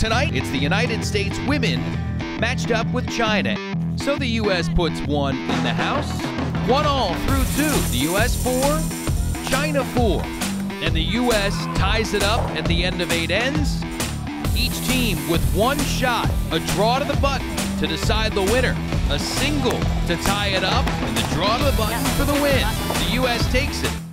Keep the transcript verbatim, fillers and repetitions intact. Tonight, it's the United States women matched up with China. So the U S puts one in the house, one all through two. The U S four, China four. And the U S ties it up at the end of eight ends. Each team with one shot, a draw to the button to decide the winner, a single to tie it up, and the draw to the button for the win. The U S takes it.